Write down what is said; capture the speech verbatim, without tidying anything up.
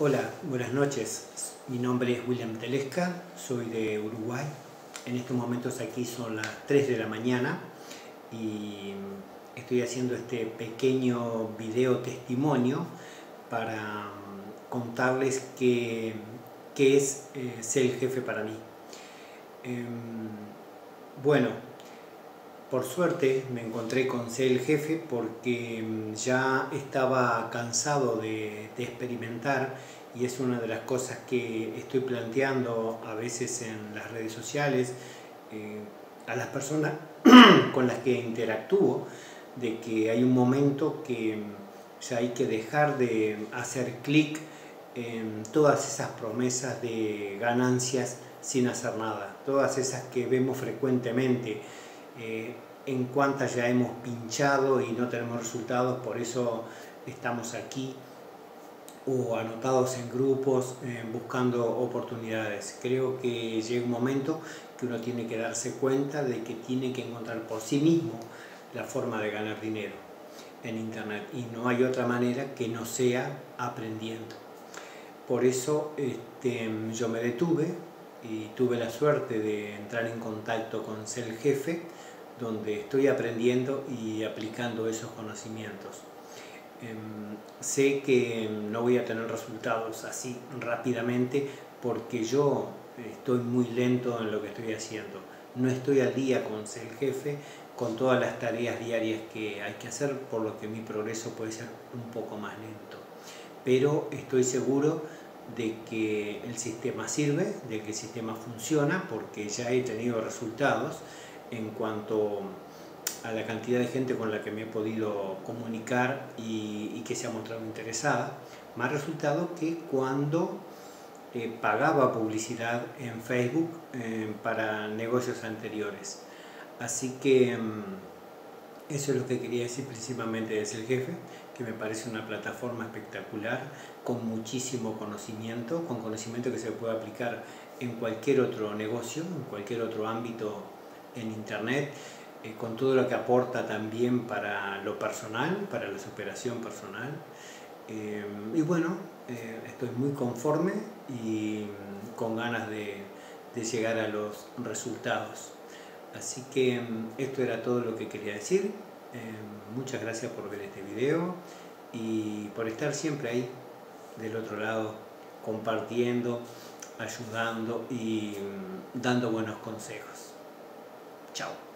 Hola, buenas noches. Mi nombre es William Telesca, soy de Uruguay. En estos momentos aquí son las tres de la mañana y estoy haciendo este pequeño video testimonio para contarles qué, qué es eh, Sé el Jefe para mí. Eh, bueno, por suerte me encontré con Sé el Jefe porque ya estaba cansado de, de experimentar, y es una de las cosas que estoy planteando a veces en las redes sociales eh, a las personas con las que interactúo, de que hay un momento que ya hay que dejar de hacer clic en todas esas promesas de ganancias sin hacer nada, todas esas que vemos frecuentemente. Eh, en cuántas ya hemos pinchado y no tenemos resultados, por eso estamos aquí o anotados en grupos eh, buscando oportunidades. Creo que llega un momento que uno tiene que darse cuenta de que tiene que encontrar por sí mismo la forma de ganar dinero en internet, y no hay otra manera que no sea aprendiendo. Por eso este, yo me detuve y tuve la suerte de entrar en contacto con Sé el Jefe, donde estoy aprendiendo y aplicando esos conocimientos. Eh, sé que no voy a tener resultados así rápidamente porque yo estoy muy lento en lo que estoy haciendo. No estoy al día con Sé el Jefe, con todas las tareas diarias que hay que hacer, por lo que mi progreso puede ser un poco más lento. Pero estoy seguro de que el sistema sirve, de que el sistema funciona, porque ya he tenido resultados en cuanto a la cantidad de gente con la que me he podido comunicar y, y que se ha mostrado interesada. Más resultado que cuando eh, pagaba publicidad en Facebook eh, para negocios anteriores. Así que eso es lo que quería decir principalmente de Sé el Jefe, que me parece una plataforma espectacular, con muchísimo conocimiento, con conocimiento que se puede aplicar en cualquier otro negocio, en cualquier otro ámbito en internet, eh, con todo lo que aporta también para lo personal, para la superación personal. Eh, y bueno, eh, estoy muy conforme y con ganas de, de llegar a los resultados. Así que esto era todo lo que quería decir. Eh, muchas gracias por ver este video y por estar siempre ahí del otro lado, compartiendo, ayudando y dando buenos consejos. Chao.